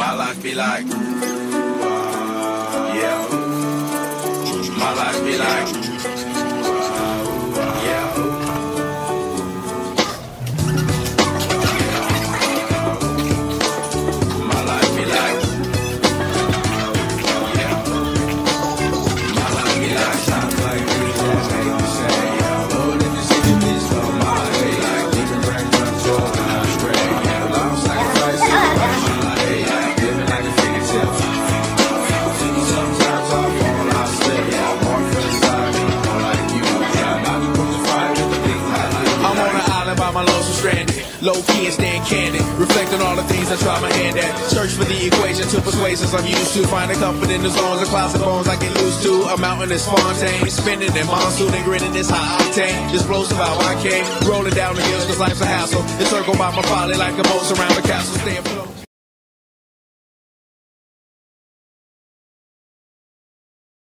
my life be like. Yeah. My life be like. Low-key and staying candid, reflect on all the things I try my hand at. Search for the equation to persuasions I'm used to. Finding comfort in the zones, the clouds of bones I can lose to. A mountain is Fontaine, spinning in monsoon and grinning is high octane. Explosive how I came, rolling down the hills cause life's a hassle. Encircled by my folly like a moat around the castle. Stay afloat.